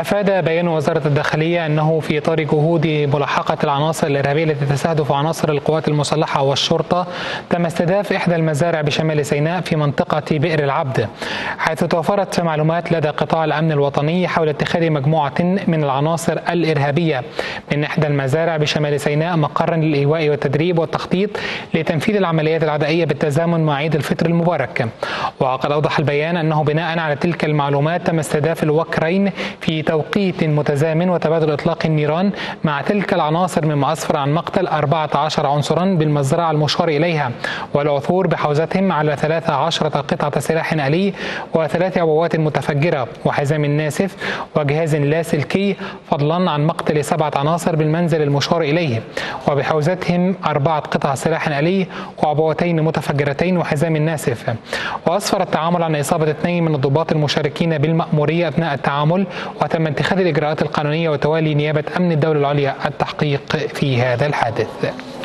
أفاد بيان وزارة الداخلية أنه في إطار جهود ملاحقة العناصر الإرهابية التي تستهدف عناصر القوات المسلحة والشرطة، تم استهداف إحدى المزارع بشمال سيناء في منطقة بئر العبد، حيث توفرت معلومات لدى قطاع الأمن الوطني حول اتخاذ مجموعة من العناصر الإرهابية من إحدى المزارع بشمال سيناء مقرا للإيواء والتدريب والتخطيط لتنفيذ العمليات العدائية بالتزامن مع عيد الفطر المبارك. وقد أوضح البيان أنه بناء على تلك المعلومات تم استهداف الوكرين في توقيت متزامن وتبادل إطلاق النيران مع تلك العناصر، مما أسفر عن مقتل 14 عنصرا بالمزرعة المشار إليها والعثور بحوزتهم على 13 قطعة سلاح آلي و3 عبوات متفجرة وحزام ناسف وجهاز لاسلكي، فضلا عن مقتل 7 عناصر بالمنزل المشار إليه وبحوزتهم 4 قطع سلاح آلي وعبوتين متفجرتين وحزام ناسف. وأسفر التعامل عن إصابة 2 من الضباط المشاركين بالمأمورية أثناء التعامل، وتم اتخاذ الإجراءات القانونية وتوالي نيابة أمن الدولة العليا التحقيق في هذا الحادث.